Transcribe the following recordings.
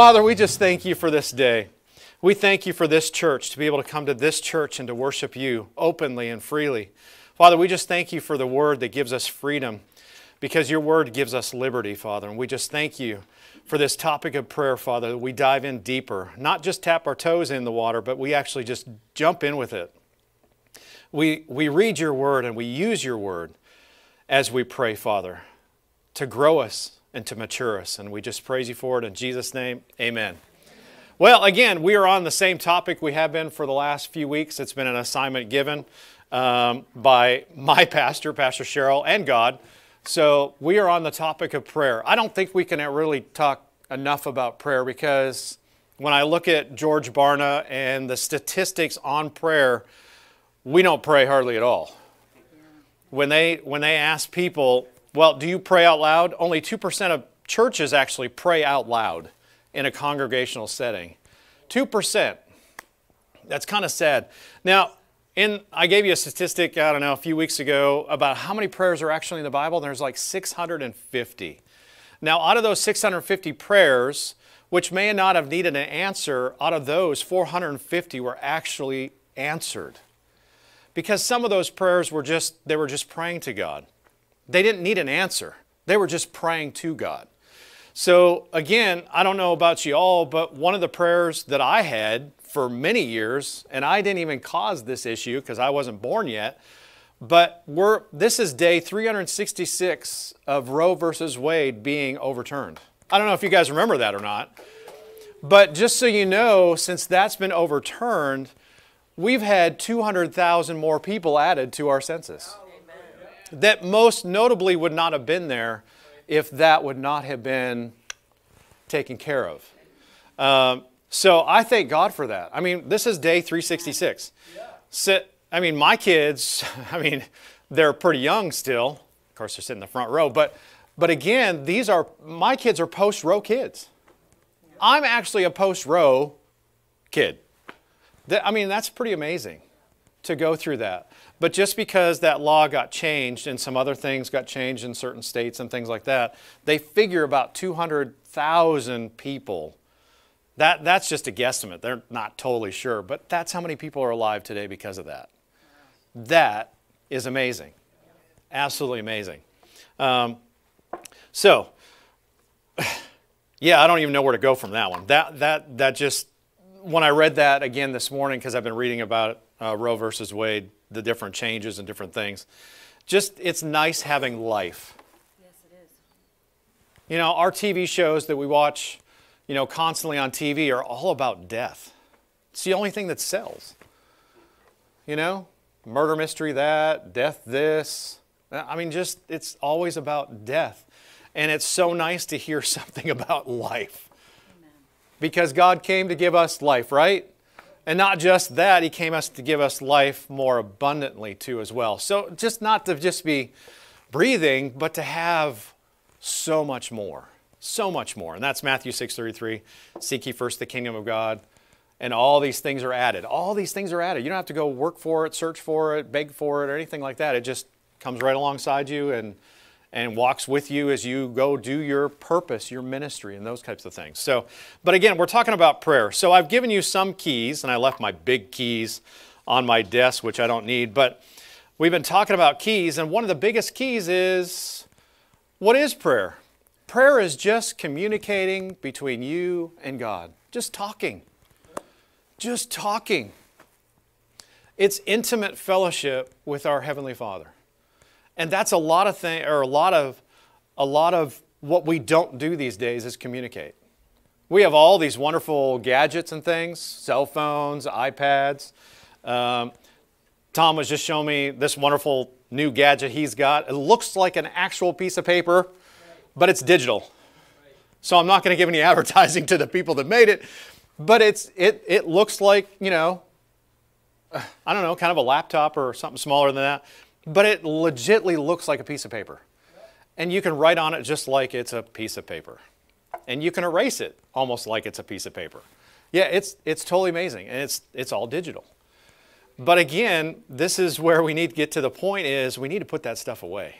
Father, we just thank You for this day. We thank You for this church, to be able to come to this church and to worship You openly and freely. Father, we just thank You for the Word that gives us freedom, because Your Word gives us liberty, Father. And we just thank You for this topic of prayer, Father, that we dive in deeper. Not just tap our toes in the water, but we actually just jump in with it. We read Your Word and we use Your Word as we pray, Father, to grow us and to mature us. And we just praise You for it in Jesus' name. Amen. Well, again, we are on the same topic we have been for the last few weeks. It's been an assignment given by my pastor, Pastor Cheryl, and God. So we are on the topic of prayer. I don't think we can really talk enough about prayer, because when I look at George Barna and the statistics on prayer, we don't pray hardly at all. When they ask people, well, do you pray out loud? Only 2% of churches actually pray out loud in a congregational setting. 2%. That's kind of sad. Now, I gave you a statistic, I don't know, a few weeks ago about how many prayers are actually in the Bible. And there's like 650. Now, out of those 650 prayers, which may not have needed an answer, out of those, 450 were actually answered. Because some of those prayers were just, they were just praying to God. They didn't need an answer. They were just praying to God. So again, I don't know about you all, but one of the prayers that I had for many years, and I didn't even cause this issue because I wasn't born yet, but this is day 366 of Roe versus Wade being overturned. I don't know if you guys remember that or not, but just so you know, since that's been overturned, we've had 200,000 more people added to our census. Amen. That most notably would not have been there if that would not have been taken care of. So I thank God for that. I mean, this is day 366. So, I mean, my kids, they're pretty young still. Of course, they're sitting in the front row. But again, my kids are post-row kids. I'm actually a post-row kid. I mean, that's pretty amazing to go through that. But just because that law got changed and some other things got changed in certain states and things like that, they figure about 200,000 people. That's just a guesstimate. They're not totally sure, but that's how many people are alive today because of that. That is amazing. Absolutely amazing. Yeah, I don't even know where to go from that one. That just... When I read that again this morning, because I've been reading about Roe versus Wade, the different changes and different things, just it's nice having life. Yes, it is. You know, our TV shows that we watch, you know, constantly on TV are all about death. It's the only thing that sells. You know, murder mystery that, death this. I mean, just it's always about death. And it's so nice to hear something about life. Because God came to give us life, right? And not just that, He came to give us life more abundantly too as well. So just not to just be breathing, but to have so much more, so much more. And that's Matthew 6:33, seek ye first the kingdom of God, and all these things are added. All these things are added. You don't have to go work for it, search for it, beg for it, or anything like that. It just comes right alongside you and walks with you as you go do your purpose, your ministry, and those types of things. So, but again, we're talking about prayer. So I've given you some keys, and I left my big keys on my desk, which I don't need, but we've been talking about keys, and one of the biggest keys is, what is prayer? Prayer is just communicating between you and God. Just talking. Just talking. It's intimate fellowship with our Heavenly Father. And that's a lot of what we don't do these days is communicate. We have all these wonderful gadgets and things, cell phones, iPads. Tom was just showing me this wonderful new gadget he's got. It looks like an actual piece of paper, but it's digital. So I'm not going to give any advertising to the people that made it, but it looks like, you know, I don't know, kind of a laptop or something smaller than that. But it legitimately looks like a piece of paper. And you can write on it just like it's a piece of paper. And you can erase it almost like it's a piece of paper. Yeah, it's totally amazing. And it's all digital. But again, this is where we need to get to the point is we need to put that stuff away.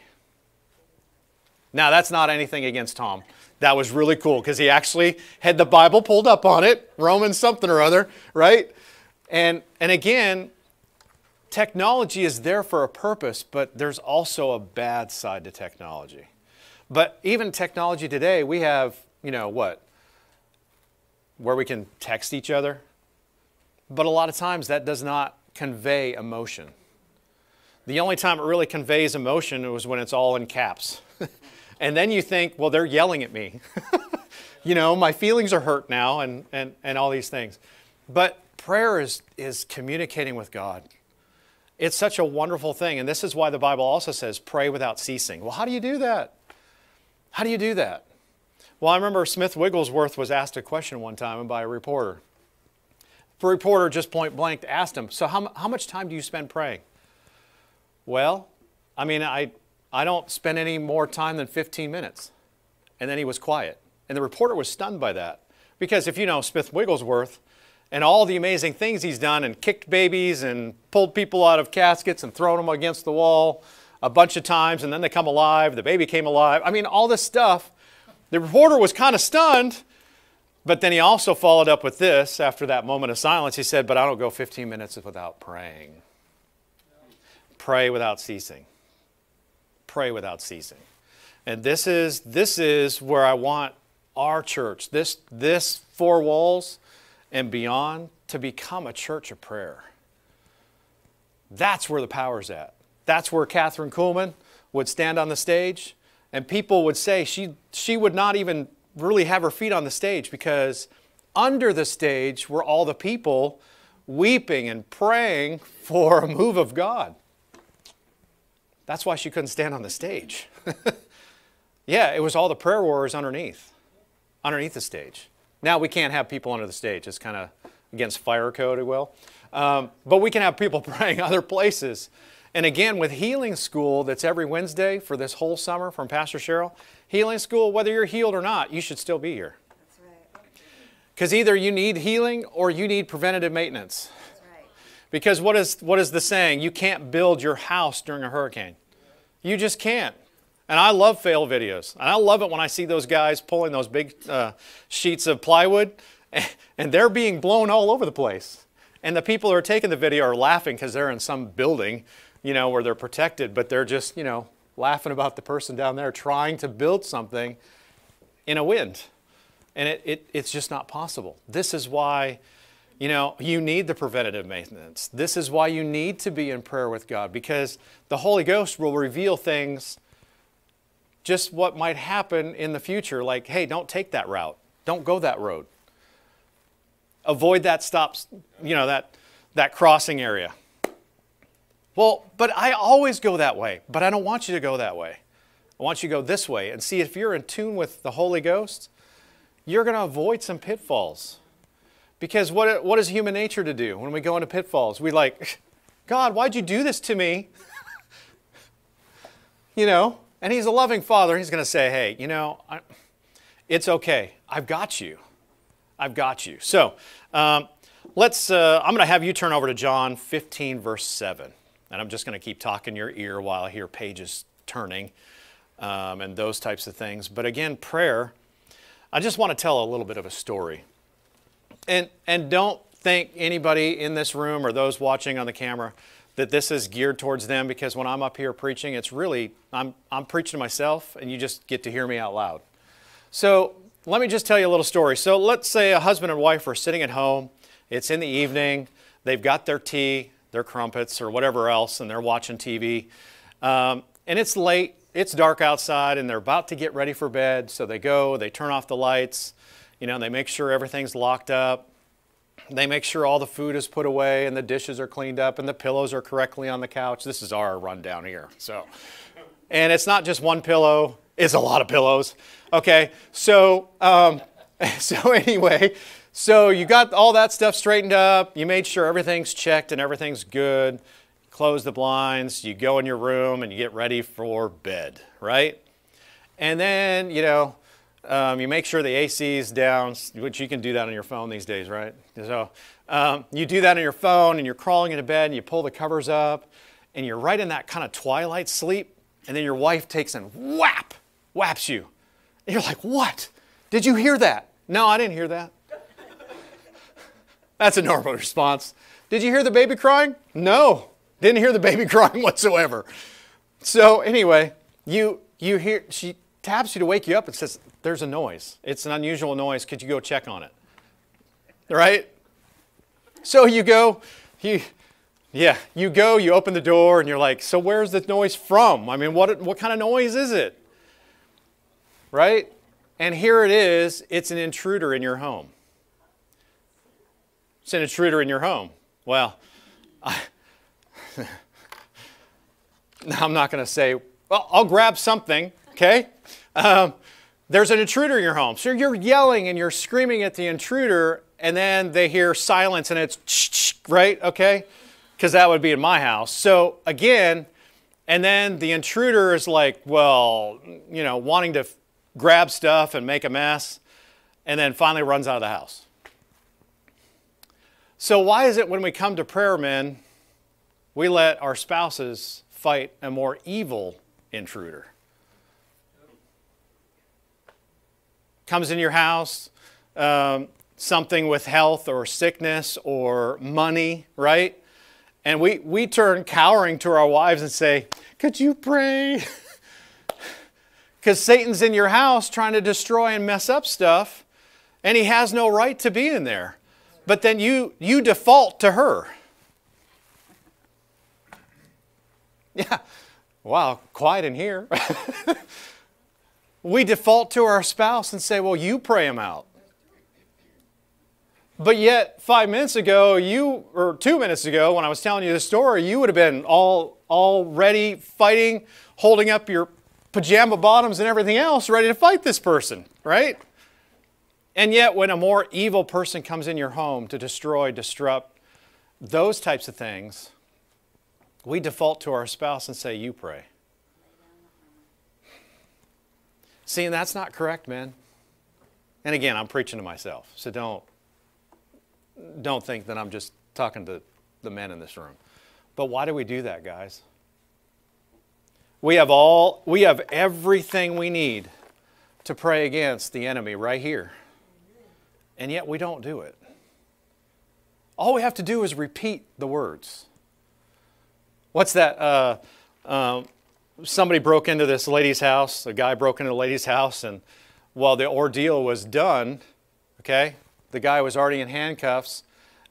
Now, that's not anything against Tom. That was really cool because he actually had the Bible pulled up on it, Romans something or other, right? And again, technology is there for a purpose, but there's also a bad side to technology. But even technology today, we have, you know, what? Where we can text each other. But a lot of times that does not convey emotion. The only time it really conveys emotion was when it's all in caps. And then you think, well, they're yelling at me. You know, my feelings are hurt now and all these things. But prayer is communicating with God. It's such a wonderful thing. And this is why the Bible also says, pray without ceasing. Well, how do you do that? How do you do that? Well, I remember Smith Wigglesworth was asked a question one time by a reporter. The reporter just point blank asked him, so how much time do you spend praying? Well, I mean, I don't spend any more time than 15 minutes. And then he was quiet. And the reporter was stunned by that. Because if you know Smith Wigglesworth and all the amazing things he's done and kicked babies and pulled people out of caskets and thrown them against the wall a bunch of times and then they come alive, the baby came alive. I mean, all this stuff. The reporter was kind of stunned, but then he also followed up with this after that moment of silence. He said, but I don't go 15 minutes without praying. Pray without ceasing. Pray without ceasing. And this is where I want our church, this four walls and beyond, to become a church of prayer. That's where the power's at. That's where Kathryn Kuhlman would stand on the stage and people would say she would not even really have her feet on the stage because under the stage were all the people weeping and praying for a move of God. That's why she couldn't stand on the stage. Yeah, it was all the prayer warriors underneath the stage. Now we can't have people under the stage. It's kind of against fire code, well. But we can have people praying other places. And again, with Healing School, that's every Wednesday for this whole summer from Pastor Cheryl, Healing School, whether you're healed or not, you should still be here. That's right. Because either you need healing or you need preventative maintenance. That's right. Because what is the saying? You can't build your house during a hurricane. You just can't. And I love fail videos. And I love it when I see those guys pulling those big sheets of plywood and they're being blown all over the place. And the people who are taking the video are laughing because they're in some building, you know, where they're protected, but they're just, you know, laughing about the person down there trying to build something in a wind. And it's just not possible. This is why, you know, you need the preventative maintenance. This is why you need to be in prayer with God, because the Holy Ghost will reveal things, just what might happen in the future. Like, hey, don't take that route. Don't go that road. Avoid that stops, you know, that crossing area. Well, but I always go that way, but I don't want you to go that way. I want you to go this way. And see, if you're in tune with the Holy Ghost, you're going to avoid some pitfalls. Because what is human nature to do when we go into pitfalls? We like, God, why'd you do this to me? You know, and he's a loving father. He's going to say, hey, you know, it's okay. I've got you. I've got you. So I'm going to have you turn over to John 15, verse 7. And I'm just going to keep talking your ear while I hear pages turning and those types of things. But again, prayer, I just want to tell a little bit of a story. And don't think anybody in this room or those watching on the camera that this is geared towards them, because when I'm up here preaching, it's really, I'm preaching to myself and you just get to hear me out loud. So let me just tell you a little story. So let's say a husband and wife are sitting at home. It's in the evening. They've got their tea, their crumpets or whatever else, and they're watching TV. And it's late, it's dark outside, and they're about to get ready for bed. So they go, they turn off the lights, you know, they make sure everything's locked up. They make sure all the food is put away and the dishes are cleaned up and the pillows are correctly on the couch. This is our rundown here. So, and it's not just one pillow, it's a lot of pillows. Okay, so, anyway, so you got all that stuff straightened up. You made sure everything's checked and everything's good. Close the blinds. You go in your room and you get ready for bed, right? And then, you know, you make sure the AC is down, which you can do that on your phone these days, right? So you do that on your phone and you're crawling into bed and you pull the covers up and you're right in that kind of twilight sleep. And then your wife takes and whap, whaps you. And you're like, what? Did you hear that? No, I didn't hear that. That's a normal response. Did you hear the baby crying? No, didn't hear the baby crying whatsoever. So anyway, you hear, she taps you to wake you up and says, there's a noise. It's an unusual noise. Could you go check on it? Right? So you go, you open the door and you're like, so where's the noise from? I mean, what kind of noise is it? Right? And here it is. It's an intruder in your home. It's an intruder in your home. Well, I'm not going to say, well, I'll grab something, okay? There's an intruder in your home. So you're yelling and you're screaming at the intruder, and then they hear silence, and it's, right, okay? Because that would be in my house. So again, and then the intruder is like, well, you know, wanting to grab stuff and make a mess, and then finally runs out of the house. So why is it when we come to prayer, men, we let our spouses fight a more evil intruder? Comes in your house, something with health or sickness or money, right? And we turn cowering to our wives and say, could you pray? Because Satan's in your house trying to destroy and mess up stuff, and he has no right to be in there. But then you default to her. Yeah. Wow, quiet in here. We default to our spouse and say, well, you pray him out. But yet 5 minutes ago, or 2 minutes ago, when I was telling you the story, you would have been all ready, fighting, holding up your pajama bottoms and everything else, ready to fight this person, right? And yet, when a more evil person comes in your home to destroy, disrupt, those types of things, we default to our spouse and say, you pray. See, and that's not correct, man. And again, I'm preaching to myself, so don't think that I'm just talking to the men in this room. But why do we do that, guys? We have everything we need to pray against the enemy right here. And yet we don't do it. All we have to do is repeat the words. What's that? Somebody broke into this lady's house. A guy broke into the lady's house. And while the ordeal was done, okay, the guy was already in handcuffs.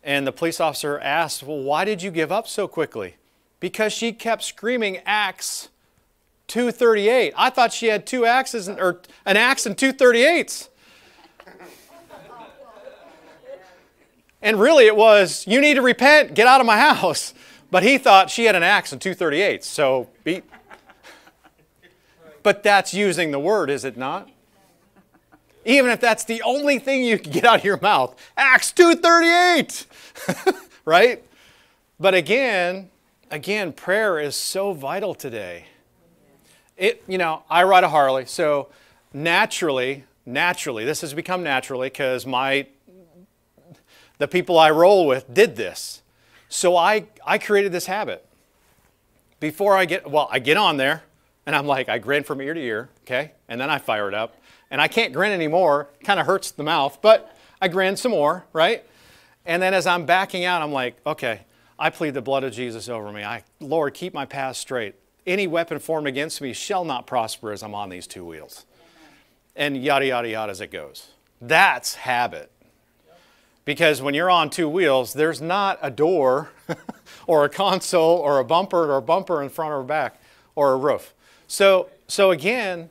And the police officer asked, well, why did you give up so quickly? Because she kept screaming Acts 2:38. I thought she had two axes, or an axe and 2 38s. And really it was, you need to repent, get out of my house. But he thought she had an axe and 2 38s. So, but that's using the word, is it not? Even if that's the only thing you can get out of your mouth, Acts 2:38, right? But again, prayer is so vital today. You know, I ride a Harley, so naturally, this has become naturally because the people I roll with did this. So I created this habit. Before I get on there, and I'm like, I grin from ear to ear, okay? And then I fire it up. And I can't grin anymore, kind of hurts the mouth, but I grin some more, right? And then as I'm backing out, I'm like, okay, I plead the blood of Jesus over me. Lord, keep my path straight. Any weapon formed against me shall not prosper as I'm on these two wheels. And yada, yada, yada as it goes. That's habit. Because when you're on two wheels, there's not a door or a console or a bumper in front or back or a roof. So again,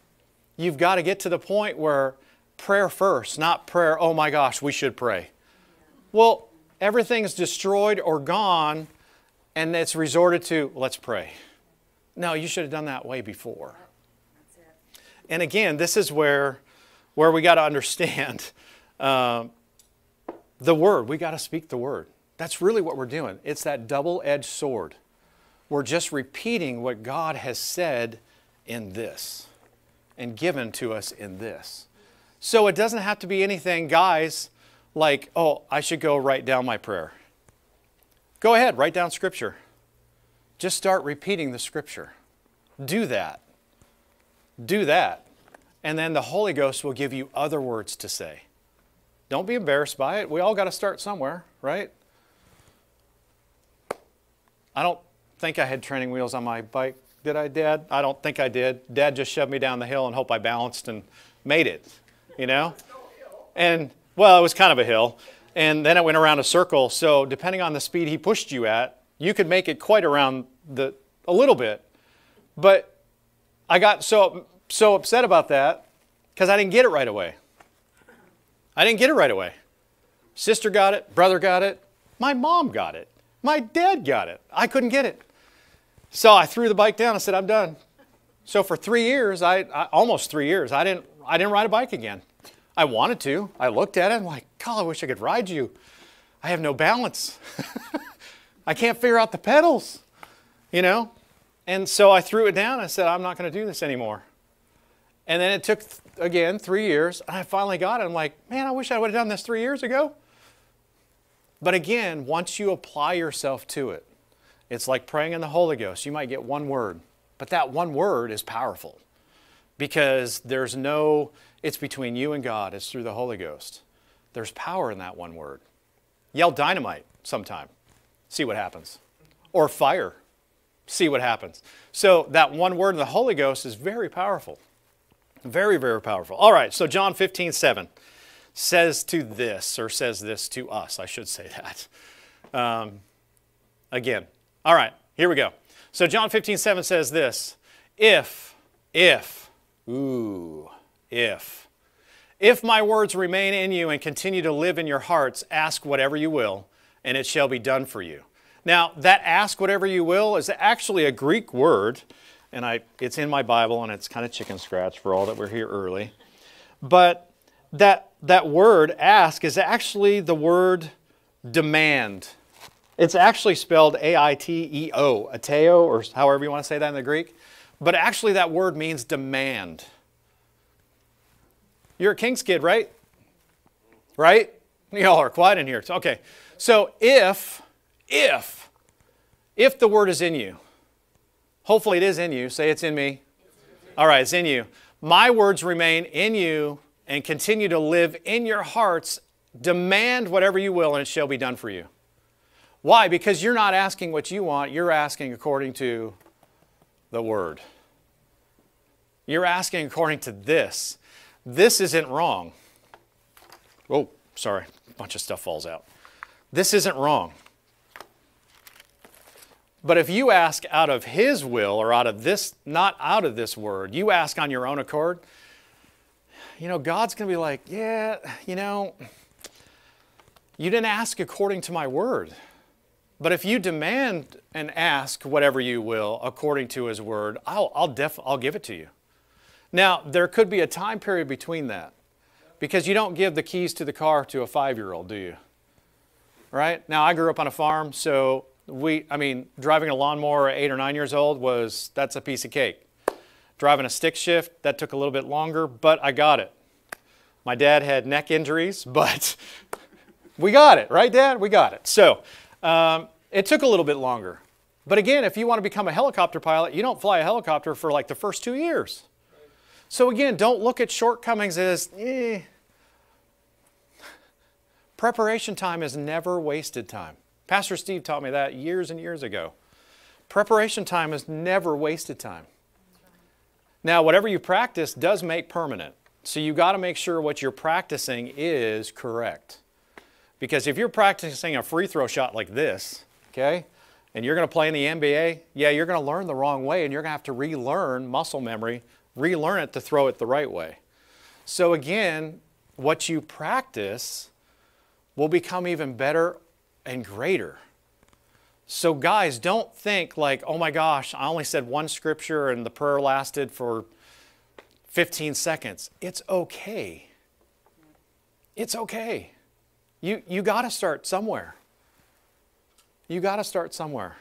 you've got to get to the point where prayer first, not prayer, oh my gosh, we should pray. Well, everything's destroyed or gone and it's resorted to, let's pray. No, you should have done that way before. That's it. And again, this is where we got to understand the word. We got to speak the word. That's really what we're doing. It's that double-edged sword. We're just repeating what God has said in this and given to us in this. So it doesn't have to be anything, guys, like, oh, I should go write down my prayer. Go ahead, write down Scripture. Just start repeating the Scripture. Do that. And then the Holy Ghost will give you other words to say. Don't be embarrassed by it. We all got to start somewhere, right? I don't think I had training wheels on my bike. Did I, Dad? I don't think I did. Dad just shoved me down the hill and hoped I balanced and made it, you know? And, well, it was kind of a hill. And then it went around a circle. So depending on the speed he pushed you at, you could make it quite around a little bit. But I got so upset about that because I didn't get it right away. I didn't get it right away. Sister got it. Brother got it. My mom got it. My dad got it. I couldn't get it. So I threw the bike down. I said, I'm done. So for 3 years, almost 3 years, I didn't ride a bike again. I wanted to. I looked at it. I'm like, God, I wish I could ride you. I have no balance. I can't figure out the pedals, you know. And so I threw it down. I said, I'm not going to do this anymore. And then it took, again, 3 years. And I finally got it. I'm like, man, I wish I would have done this 3 years ago. But again, once you apply yourself to it, it's like praying in the Holy Ghost. You might get one word, but that one word is powerful because there's no, it's between you and God. It's through the Holy Ghost. There's power in that one word. Yell dynamite sometime. See what happens. Or fire. See what happens. So that one word in the Holy Ghost is very powerful. Very, very powerful. All right, so John 15:7 says this to us. I should say that. Again. All right, here we go. So John 15:7 says this. If my words remain in you and continue to live in your hearts, ask whatever you will, and it shall be done for you. Now, that ask whatever you will is actually a Greek word, and it's in my Bible, and it's kind of chicken scratch for all that we're here early. But that word ask is actually the word demand. It's actually spelled A-I-T-E-O, ateo, or however you want to say that in the Greek. But actually that word means demand. You're a King's kid, right? Right? Y'all are quiet in here. Okay. So if the word is in you, hopefully it is in you. Say it's in me. All right, it's in you. My words remain in you and continue to live in your hearts. Demand whatever you will and it shall be done for you. Why? Because you're not asking what you want. You're asking according to the word. You're asking according to this. This isn't wrong. Oh, sorry. A bunch of stuff falls out. This isn't wrong. But if you ask out of His will or out of this, not out of this word, you ask on your own accord, you know, God's going to be like, yeah, you know, you didn't ask according to my word. But if you demand and ask whatever you will according to His word, I'll give it to you. Now, there could be a time period between that because you don't give the keys to the car to a 5-year-old, do you? Right? Now, I grew up on a farm, so driving a lawnmower at 8 or 9 years old that's a piece of cake. Driving a stick shift, that took a little bit longer, but I got it. My dad had neck injuries, but we got it. Right, Dad? We got it. So it took a little bit longer. But again, if you want to become a helicopter pilot, you don't fly a helicopter for like the first 2 years. So again, don't look at shortcomings as, Preparation time is never wasted time. Pastor Steve taught me that years and years ago. Preparation time is never wasted time. Now, whatever you practice does make permanent. So you got to make sure what you're practicing is correct. Because if you're practicing a free throw shot like this, okay, and you're going to play in the NBA, yeah, you're going to learn the wrong way and you're going to have to relearn muscle memory, relearn it to throw it the right way. So again, what you practice will become even better and greater. So guys, don't think like, oh my gosh, I only said one scripture and the prayer lasted for 15 seconds. It's okay. It's okay. You got to start somewhere. You got to start somewhere.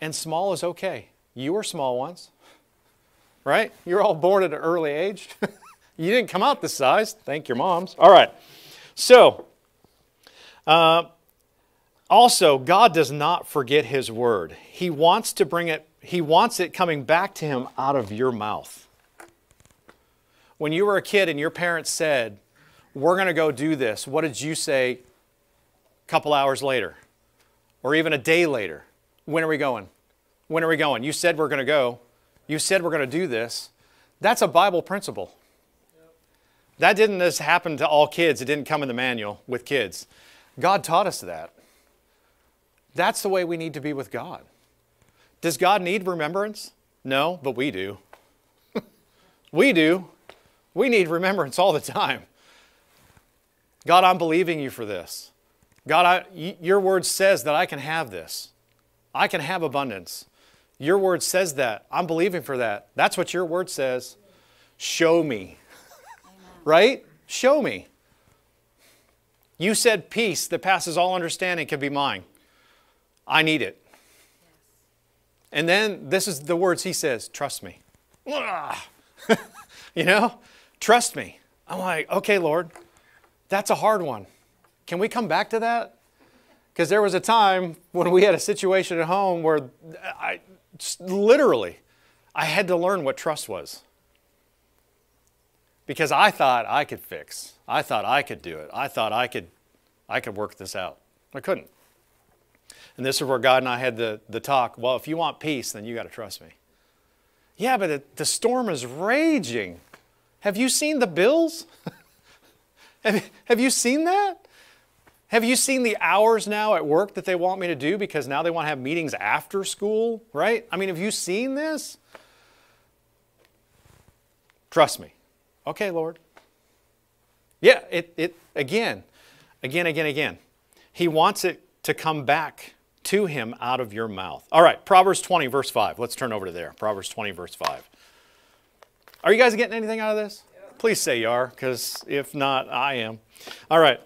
And small is okay. You were small once, right? You're all born at an early age. You didn't come out this size. Thank your moms. All right. So, also, God does not forget His word. He wants it coming back to Him out of your mouth. When you were a kid and your parents said, we're going to go do this, what did you say a couple hours later or even a day later? When are we going? When are we going? You said we're going to go. You said we're going to do this. That's a Bible principle. That didn't just happen to all kids. It didn't come in the manual with kids. God taught us that. That's the way we need to be with God. Does God need remembrance? No, but we do. We do. We need remembrance all the time. God, I'm believing you for this. God, your word says that I can have this. I can have abundance. Your word says that. I'm believing for that. That's what your word says. Show me. Right? Show me. You said peace that passes all understanding can be mine. I need it. Yes. And then this is the words he says, trust me. You know, trust me. I'm like, okay, Lord, that's a hard one. Can we come back to that? Because there was a time when we had a situation at home where I had to learn what trust was. Because I thought I could fix. I thought I could do it. I thought I could work this out. I couldn't. And this is where God and I had the talk. Well, if you want peace, then you got to trust me. Yeah, but the storm is raging. Have you seen the bills? Have you seen that? Have you seen the hours now at work that they want me to do because now they want to have meetings after school, right? I mean, have you seen this? Trust me. Okay, Lord. Yeah, again. He wants it to come back to him out of your mouth. All right, Proverbs 20, verse 5. Let's turn over to there. Proverbs 20, verse 5. Are you guys getting anything out of this? Yeah. Please say you are, because if not, I am. All right,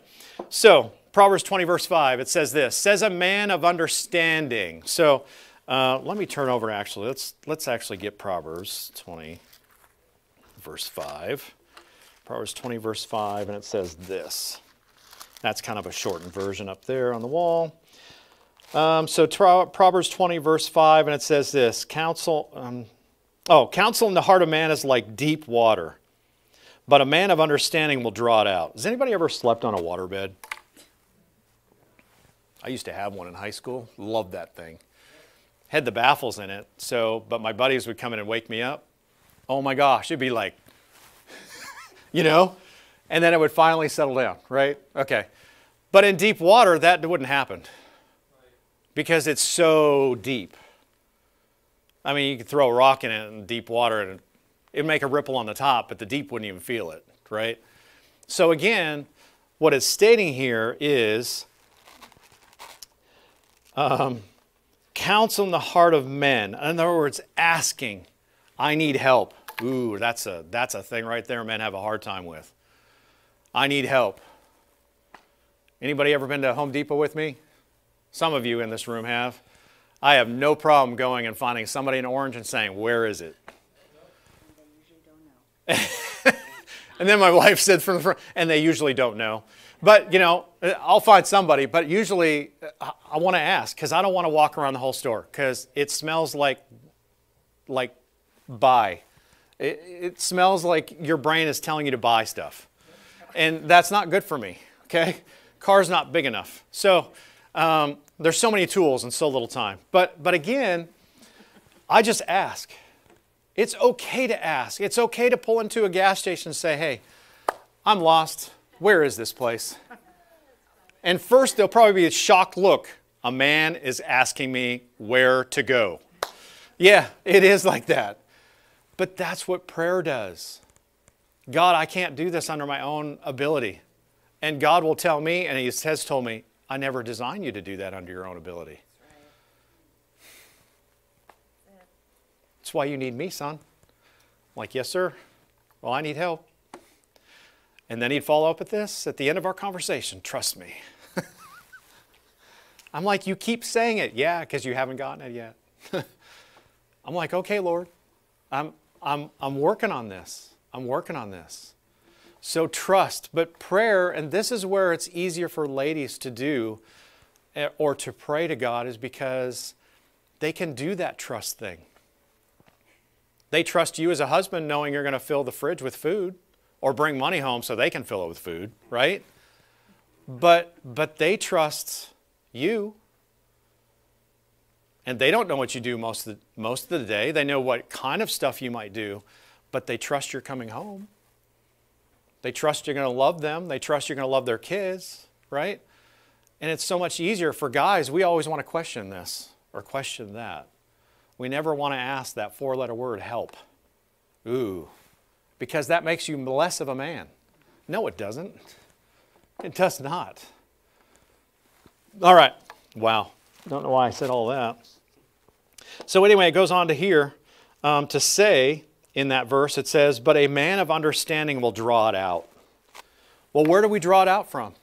so Proverbs 20, verse 5, it says this. Says a man of understanding. So let me turn over, actually. Let's actually get Proverbs 20. Verse 5, Proverbs 20, verse 5, and it says this. That's kind of a shortened version up there on the wall. So Proverbs 20, verse 5, and it says this. Counsel in the heart of man is like deep water, but a man of understanding will draw it out. Has anybody ever slept on a waterbed? I used to have one in high school. Loved that thing. Had the baffles in it, but my buddies would come in and wake me up. Oh my gosh, it'd be like, you know, and then it would finally settle down, right? Okay. But in deep water, that wouldn't happen because it's so deep. I mean, you could throw a rock in it in deep water and it'd make a ripple on the top, but the deep wouldn't even feel it, right? So again, what it's stating here is counsel in the heart of men. In other words, asking. I need help. Ooh, that's a thing right there men have a hard time with. I need help. Anybody ever been to Home Depot with me? Some of you in this room have. I have no problem going and finding somebody in orange and saying, where is it? And they usually don't know. And then my wife said from the front, and they usually don't know. But, you know, I'll find somebody, but usually I want to ask because I don't want to walk around the whole store because it smells like buy. It smells like your brain is telling you to buy stuff. And that's not good for me, okay? Car's not big enough. So there's so many tools and so little time. But again, I just ask. It's okay to ask. It's okay to pull into a gas station and say, hey, I'm lost. Where is this place? And first, there'll probably be a shocked look. A man is asking me where to go. Yeah, it is like that. But that's what prayer does. God, I can't do this under my own ability. And God will tell me, and he has told me, I never designed you to do that under your own ability. That's why you need me, son. I'm like, yes, sir. Well, I need help. And then he'd follow up with this at the end of our conversation. Trust me. I'm like, you keep saying it. Yeah, because you haven't gotten it yet. I'm like, okay, Lord. I'm working on this. I'm working on this. So trust, but prayer, and this is where it's easier for ladies to do or to pray to God is because they can do that trust thing. They trust you as a husband knowing you're going to fill the fridge with food. or bring money home so they can fill it with food, right? But they trust you. And they don't know what you do most of the day. They know what kind of stuff you might do, but they trust you're coming home. They trust you're going to love them. They trust you're going to love their kids, right? And it's so much easier for guys. We always want to question this or question that. We never want to ask that four-letter word, help. Ooh, because that makes you less of a man. No, it doesn't. It does not. All right. Wow. Don't know why I said all that. So anyway, it goes on to here to say in that verse, it says, but a man of understanding will draw it out. Well, where do we draw it out from?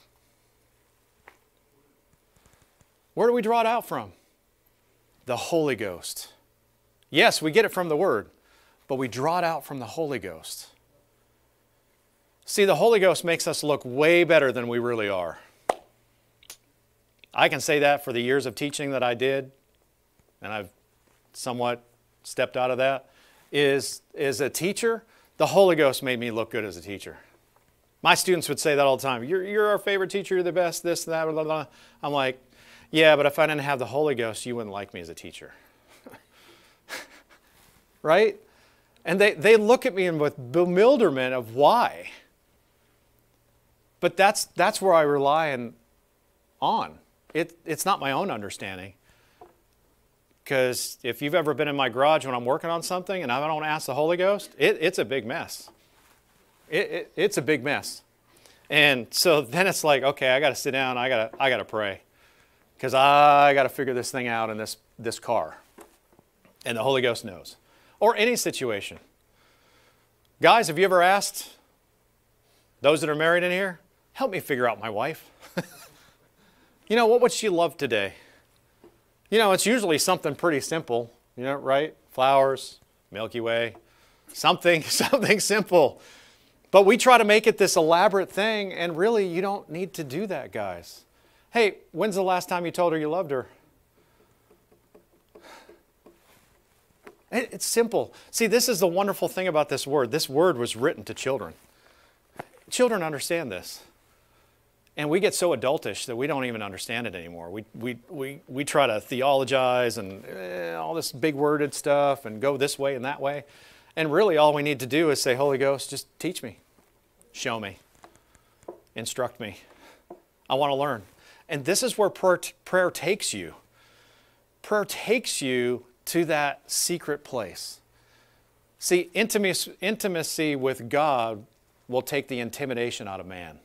Where do we draw it out from? The Holy Ghost. Yes, we get it from the Word, but we draw it out from the Holy Ghost. See, the Holy Ghost makes us look way better than we really are. I can say that for the years of teaching that I did, and I've somewhat stepped out of that, is a teacher, the Holy Ghost made me look good as a teacher. My students would say that all the time. You're our favorite teacher, you're the best, this, that, blah, blah, blah. I'm like, yeah, but if I didn't have the Holy Ghost, you wouldn't like me as a teacher. Right? And they look at me with bewilderment of why. But that's where I rely on. It's not my own understanding, because if you've ever been in my garage when I'm working on something and I don't ask the Holy Ghost, it's a big mess. It's a big mess. And so then it's like, okay, I got to sit down. I got to pray, because I got to figure this thing out in this car. And the Holy Ghost knows. Or any situation. Guys, have you ever asked those that are married in here, help me figure out my wife? You know, what would she love today? You know, it's usually something pretty simple, you know, right? Flowers, Milky Way, something simple. But we try to make it this elaborate thing, and really you don't need to do that, guys. Hey, when's the last time you told her you loved her? It's simple. See, this is the wonderful thing about this word. This word was written to children. Children understand this. And we get so adultish that we don't even understand it anymore. We try to theologize and all this big-worded stuff and go this way and that way. And really all we need to do is say, Holy Ghost, just teach me, show me, instruct me. I want to learn. And this is where prayer takes you. Prayer takes you to that secret place. See, intimacy with God will take the intimidation out of man.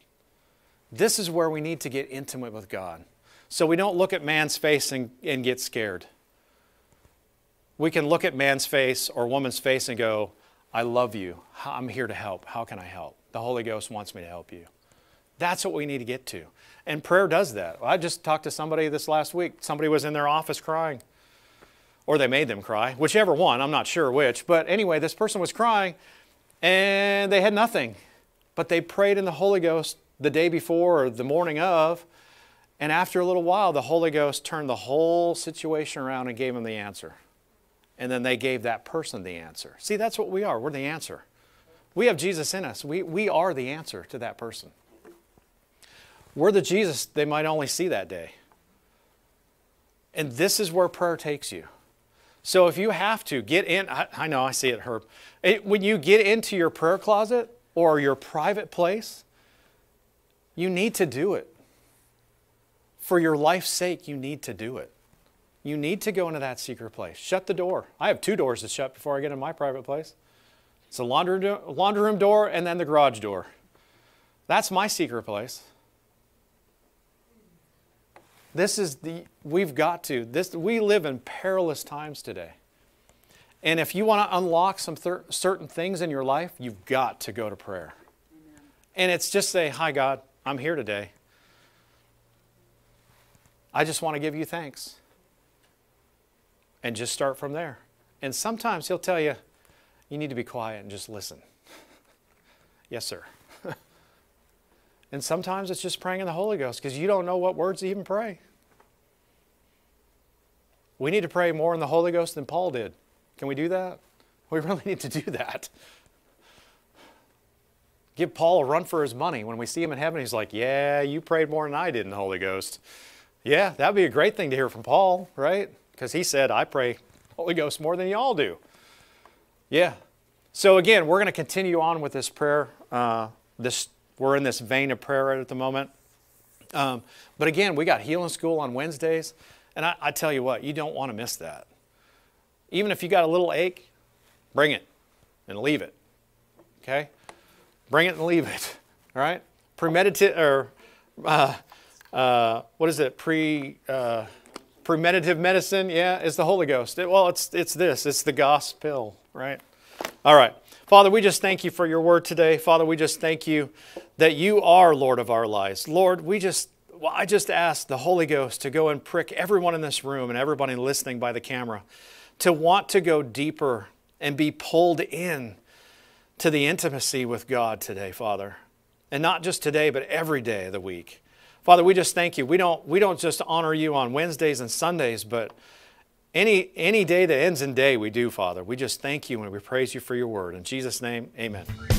This is where we need to get intimate with God. So we don't look at man's face and get scared. We can look at man's face or woman's face and go, I love you. I'm here to help. How can I help? The Holy Ghost wants me to help you. That's what we need to get to. And prayer does that. I just talked to somebody this last week. Somebody was in their office crying. Or they made them cry. Whichever one. I'm not sure which. But anyway, this person was crying and they had nothing. But they prayed in the Holy Ghost the day before or the morning of, and after a little while, the Holy Ghost turned the whole situation around and gave them the answer. And then they gave that person the answer. See, that's what we are. We're the answer. We have Jesus in us. We are the answer to that person. We're the Jesus they might only see that day. And this is where prayer takes you. So if you have to get in, I know, I see it, Herb. When you get into your prayer closet or your private place, you need to do it. For your life's sake, you need to do it. You need to go into that secret place. Shut the door. I have two doors to shut before I get in my private place. It's the laundry room door and then the garage door. That's my secret place. We live in perilous times today. And if you want to unlock some certain things in your life, you've got to go to prayer. And it's just say, hi, God, I'm here today. I just want to give you thanks. And just start from there. And sometimes He'll tell you, you need to be quiet and just listen. Yes, sir. And sometimes it's just praying in the Holy Ghost, because you don't know what words to even pray. We need to pray more in the Holy Ghost than Paul did. Can we do that? We really need to do that. Give Paul a run for his money. When we see him in heaven, he's like, yeah, you prayed more than I did in the Holy Ghost. Yeah, that'd be a great thing to hear from Paul, right? Because he said, I pray Holy Ghost more than y'all do. Yeah. So again, we're going to continue on with this prayer. We're in this vein of prayer right at the moment. But again, we got healing school on Wednesdays. And I tell you what, you don't want to miss that. Even if you got a little ache, bring it and leave it. Okay? Bring it and leave it. All right? Premeditative medicine, yeah, it's the Holy Ghost. It's the gospel, right? All right. Father, we just thank you for your word today. Father, we just thank you that you are Lord of our lives. Lord, I just ask the Holy Ghost to go and prick everyone in this room and everybody listening by the camera to want to go deeper and be pulled in to the intimacy with God today, Father. And not just today, but every day of the week. Father, we just thank you. We don't just honor you on Wednesdays and Sundays, but any day that ends in day, we do, Father. We just thank you and we praise you for your word. In Jesus' name, amen.